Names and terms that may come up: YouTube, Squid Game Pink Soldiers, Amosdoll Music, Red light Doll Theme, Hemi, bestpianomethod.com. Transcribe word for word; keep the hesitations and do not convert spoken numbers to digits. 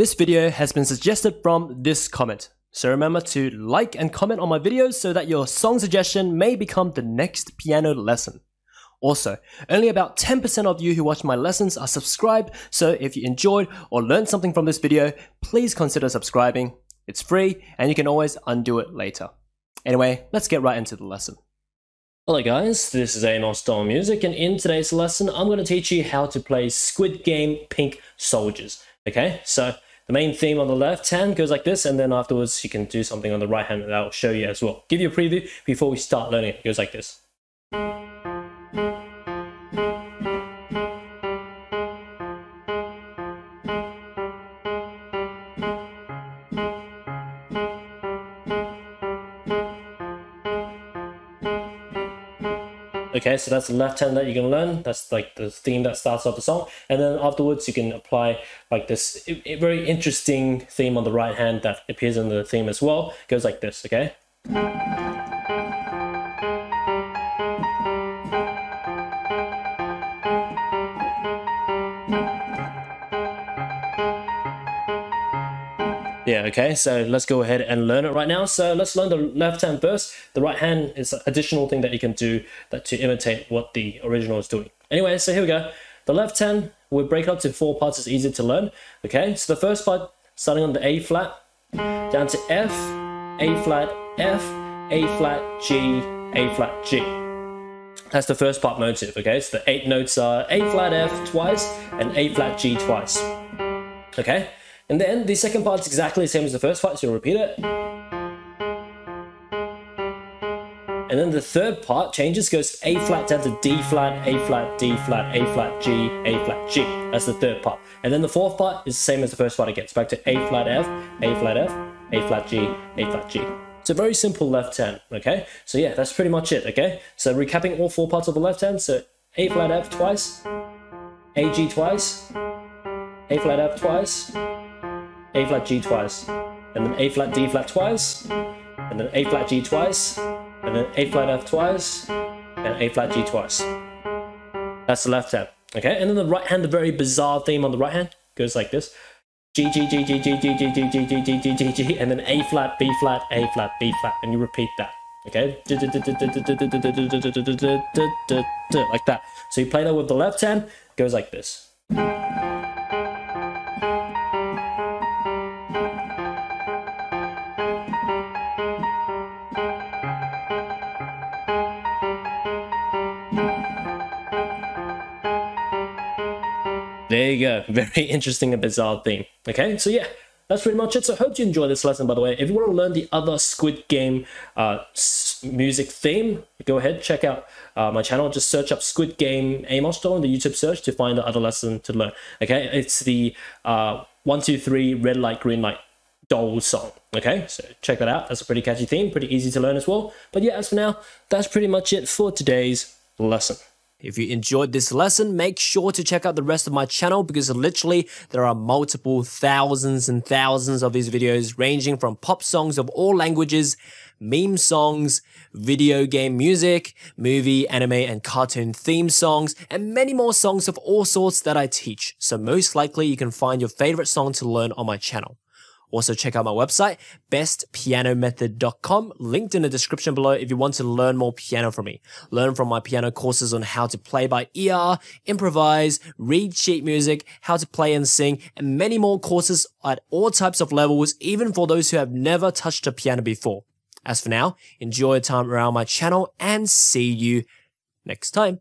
This video has been suggested from this comment, so remember to like and comment on my videos so that your song suggestion may become the next piano lesson. Also, only about ten percent of you who watch my lessons are subscribed, so if you enjoyed or learned something from this video, please consider subscribing. It's free and you can always undo it later. Anyway, let's get right into the lesson. Hello guys, this is Amosdoll Music, and in today's lesson I'm going to teach you how to play Squid Game Pink Soldiers. Okay, so the main theme on the left hand goes like this, and then afterwards you can do something on the right hand that I'll show you as well. Give you a preview before we start learning it. It goes like this. Okay, so that's the left hand that you can learn. That's like the theme that starts off the song, and then afterwards you can apply like this very interesting theme on the right hand that appears in the theme as well. It goes like this, okay? Yeah, okay, so let's go ahead and learn it right now. So let's learn the left hand first. The right hand is an additional thing that you can do that to imitate what the original is doing. Anyway, so here we go. The left hand, we break up to four parts. It's easier to learn. Okay, so the first part, starting on the A flat, down to F, A flat, F, A flat, G, A flat, G. That's the first part motive, okay? So the eight notes are A flat F twice and A flat G twice, okay? And then the second part is exactly the same as the first part, so you'll repeat it. And then the third part changes, goes A flat down to D flat, A flat, D flat, A flat, G, A flat, G. That's the third part. And then the fourth part is the same as the first part again. It's back to A flat F, A flat F, A flat G, A flat G. It's a very simple left hand, okay? So yeah, that's pretty much it, okay? So recapping all four parts of the left hand, so A flat F twice, A G twice, A flat F twice, A flat G twice, and then A flat D flat twice, and then A flat G twice, and then A flat F twice, and A flat G twice. That's the left hand, okay? And then the right hand, the very bizarre theme on the right hand goes like this: G G G G G G G G G G G G G, and then A flat B flat A flat B flat, and you repeat that, okay? Like that. So you play that with the left hand. Goes like this. There you go. Very interesting and bizarre theme. Okay, so yeah, that's pretty much it. So I hope you enjoy this lesson, by the way. If you want to learn the other Squid Game uh, music theme, go ahead, check out uh, my channel. Just search up Squid Game Amosdoll in the YouTube search to find the other lesson to learn. Okay, it's the uh, one, two, three, red light, green light doll song. Okay, so check that out. That's a pretty catchy theme, pretty easy to learn as well. But yeah, as for now, that's pretty much it for today's lesson. If you enjoyed this lesson, make sure to check out the rest of my channel, because literally there are multiple thousands and thousands of these videos, ranging from pop songs of all languages, meme songs, video game music, movie, anime and cartoon theme songs, and many more songs of all sorts that I teach. So most likely you can find your favorite song to learn on my channel. Also check out my website, best piano method dot com, linked in the description below if you want to learn more piano from me. Learn from my piano courses on how to play by ear, improvise, read sheet music, how to play and sing, and many more courses at all types of levels, even for those who have never touched a piano before. As for now, enjoy your time around my channel and see you next time.